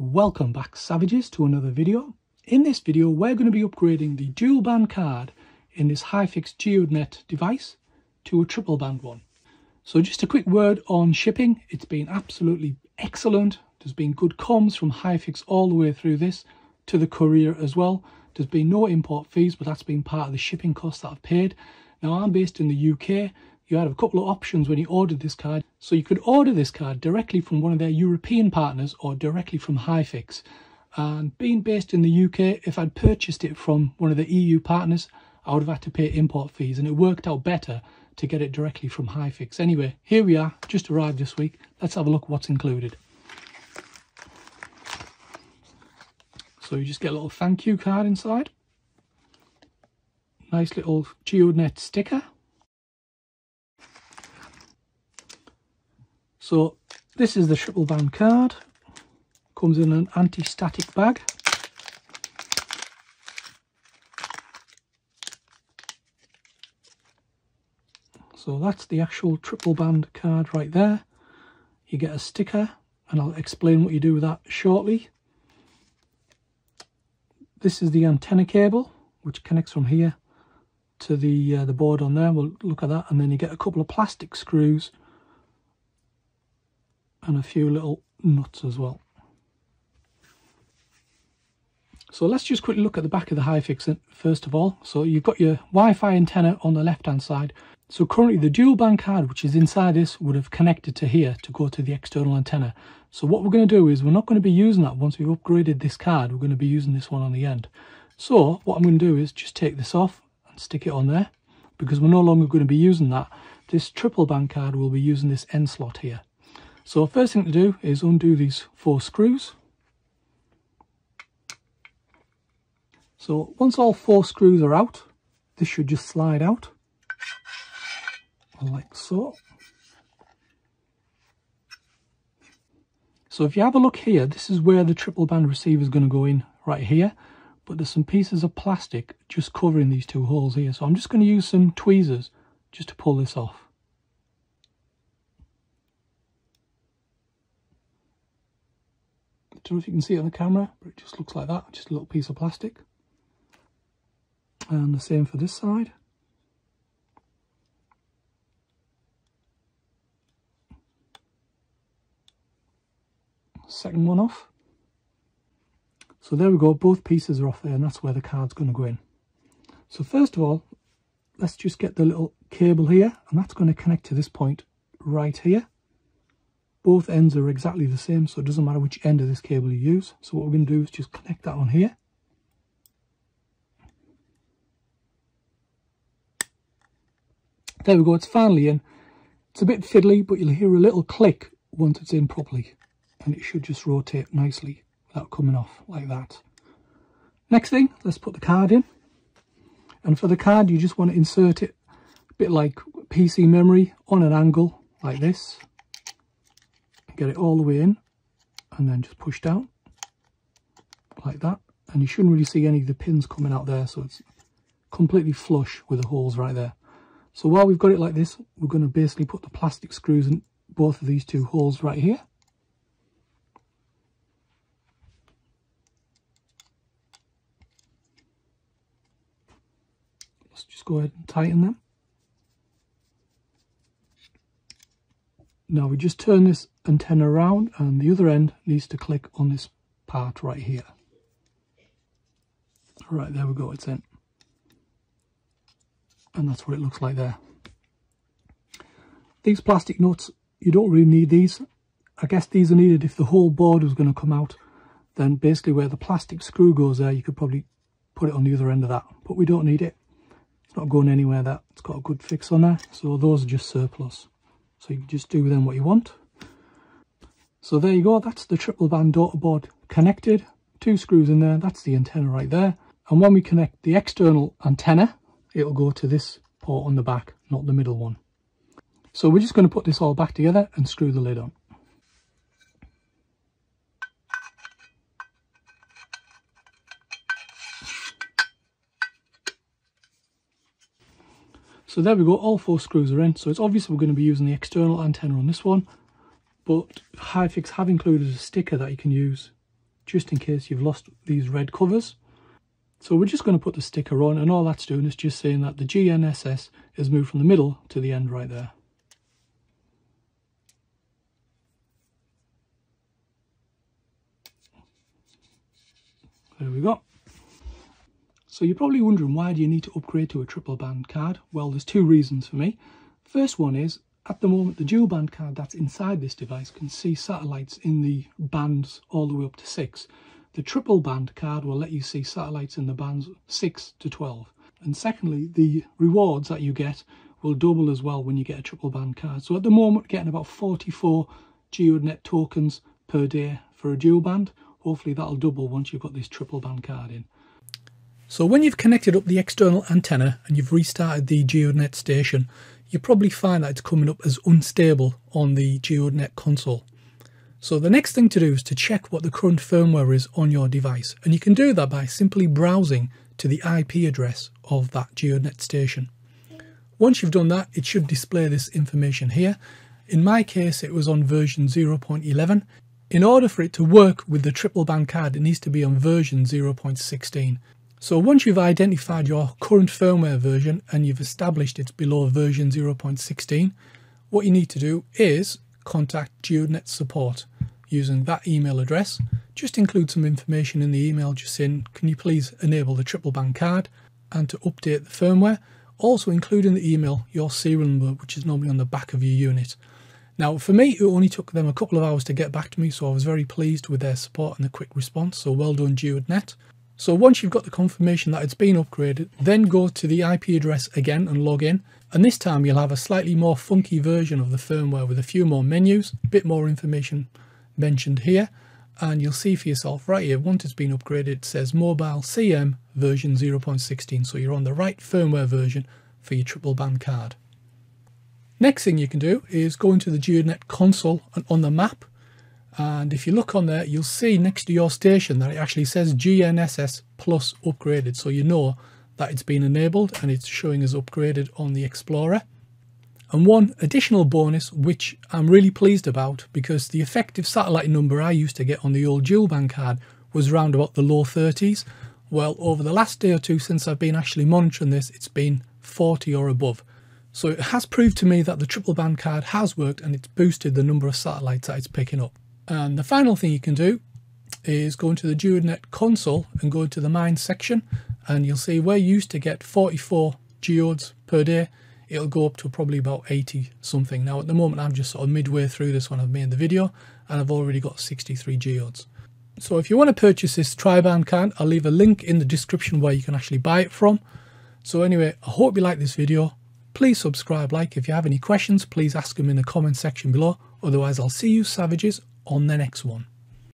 Welcome back, savages, to another video. In this video we're going to be upgrading the dual band card in this Hyfix Geodnet device to a triple band one. So just a quick word on shipping. It's been absolutely excellent. There's been good comms from Hyfix all the way through this to the courier as well. There's been no import fees, but that's been part of the shipping costs that I've paid. Now I'm based in the UK. You had a couple of options when you ordered this card. So you could order this card directly from one of their European partners or directly from Hyfix. And being based in the UK, if I'd purchased it from one of the EU partners, I would have had to pay import fees, and it worked out better to get it directly from Hyfix. Anyway, here we are, just arrived this week. Let's have a look what's included. So you just get a little thank you card inside. Nice little Geodnet sticker. So this is the triple band card, comes in an anti-static bag. So that's the actual triple band card right there. You get a sticker, and I'll explain what you do with that shortly. This is the antenna cable, which connects from here to the board on there. We'll look at that, and then you get a couple of plastic screws and a few little nuts as well. So let's just quickly look at the back of the Hyfix first of all. So you've got your Wi-Fi antenna on the left hand side. So currently the dual band card, which is inside this, would have connected to here to go to the external antenna. So what we're going to do is we're not going to be using that once we've upgraded this card. We're going to be using this one on the end. So what I'm going to do is just take this off and stick it on there, because we're no longer going to be using that. This triple band card will be using this end slot here. So first thing to do is undo these four screws. So once all four screws are out, this should just slide out like so. So if you have a look here, this is where the triple band receiver is going to go in right here. But there's some pieces of plastic just covering these two holes here. So I'm just going to use some tweezers just to pull this off. I don't know if you can see it on the camera, but it just looks like that, just a little piece of plastic. And the same for this side. Second one off. So there we go, both pieces are off there, and that's where the card's going to go in. So first of all, let's just get the little cable here, and that's going to connect to this point right here. Both ends are exactly the same, so it doesn't matter which end of this cable you use. So what we're going to do is just connect that on here. There we go, it's finally in. It's a bit fiddly, but you'll hear a little click once it's in properly. And it should just rotate nicely without coming off like that. Next thing, let's put the card in. And for the card, you just want to insert it a bit like PC memory on an angle like this. Get it all the way in and then just push down like that, and you shouldn't really see any of the pins coming out there, so it's completely flush with the holes right there. So while we've got it like this, we're going to basically put the plastic screws in both of these two holes right here. Let's just go ahead and tighten them. Now we just turn this antenna around, and the other end needs to click on this part right here. Right, there we go, it's in. And that's what it looks like there. These plastic nuts, you don't really need these. I guess these are needed if the whole board was going to come out. Then basically where the plastic screw goes there, you could probably put it on the other end of that. But we don't need it. It's not going anywhere, that. It's got a good fix on there. So those are just surplus. So you can just do with them what you want. So there you go, that's the triple band daughter board connected. Two screws in there, that's the antenna right there. And when we connect the external antenna, it'll go to this port on the back, not the middle one. So we're just going to put this all back together and screw the lid on. So there we go, all four screws are in. So it's obvious we're going to be using the external antenna on this one, but Hyfix have included a sticker that you can use just in case you've lost these red covers. So we're just going to put the sticker on, and all that's doing is just saying that the GNSS is moved from the middle to the end right there. There we go. So you're probably wondering, why do you need to upgrade to a triple band card? Well, there's two reasons for me. First one is, at the moment, the dual band card that's inside this device can see satellites in the bands all the way up to 6. The triple band card will let you see satellites in the bands 6 to 12. And secondly, the rewards that you get will double as well when you get a triple band card. So at the moment, we're getting about 44 Geodnet tokens per day for a dual band. Hopefully that'll double once you've got this triple band card in. So when you've connected up the external antenna and you've restarted the Geodnet station, you probably find that it's coming up as unstable on the Geodnet console. So the next thing to do is to check what the current firmware is on your device, and you can do that by simply browsing to the IP address of that Geodnet station. Once you've done that, it should display this information here. In my case, it was on version 0.11. In order for it to work with the triple band card, it needs to be on version 0.16. So once you've identified your current firmware version and you've established it's below version 0.16, what you need to do is contact Geodnet support using that email address. Just include some information in the email, just saying, can you please enable the triple band card and to update the firmware. Also include in the email your serial number, which is normally on the back of your unit. Now, for me, it only took them a couple of hours to get back to me, so I was very pleased with their support and the quick response, so well done Geodnet. So once you've got the confirmation that it's been upgraded, then go to the IP address again and log in, and this time you'll have a slightly more funky version of the firmware with a few more menus, a bit more information mentioned here, and you'll see for yourself right here, once it's been upgraded, it says MobileCM version 0.16, so you're on the right firmware version for your triple band card. Next thing you can do is go into the Geodnet console and on the map, and if you look on there, you'll see next to your station that it actually says GNSS plus upgraded, so you know that it's been enabled and it's showing as upgraded on the Explorer. And one additional bonus which I'm really pleased about, because the effective satellite number I used to get on the old dual band card was round about the low 30s. Well, over the last day or two since I've been actually monitoring this, it's been 40 or above. So it has proved to me that the triple band card has worked and it's boosted the number of satellites that it's picking up. And the final thing you can do is go into the Geodnet console and go into the mine section, and you'll see where you used to get 44 geodes per day, it'll go up to probably about 80 something. Now at the moment I'm just sort of midway through this when I've made the video and I've already got 63 geodes. So if you want to purchase this tri-band card, I'll leave a link in the description where you can actually buy it from. So anyway, I hope you like this video. Please subscribe, like, if you have any questions, please ask them in the comment section below. Otherwise, I'll see you savages on the next one.